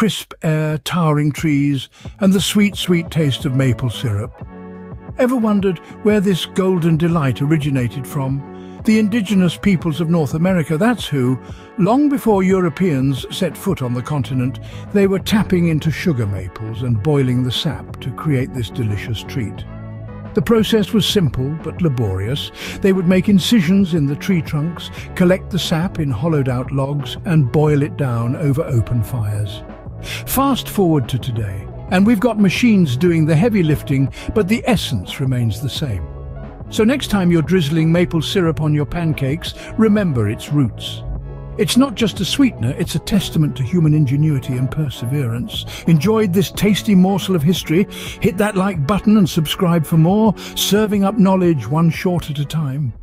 crisp air, towering trees, and the sweet, sweet taste of maple syrup. Ever wondered where this golden delight originated from? The indigenous peoples of North America, that's who. Long before Europeans set foot on the continent, they were tapping into sugar maples and boiling the sap to create this delicious treat. The process was simple but laborious. They would make incisions in the tree trunks, collect the sap in hollowed-out logs, and boil it down over open fires. Fast forward to today, and we've got machines doing the heavy lifting, but the essence remains the same. So next time you're drizzling maple syrup on your pancakes, remember its roots. It's not just a sweetener, it's a testament to human ingenuity and perseverance. Enjoyed this tasty morsel of history? Hit that like button and subscribe for more, serving up knowledge one short at a time.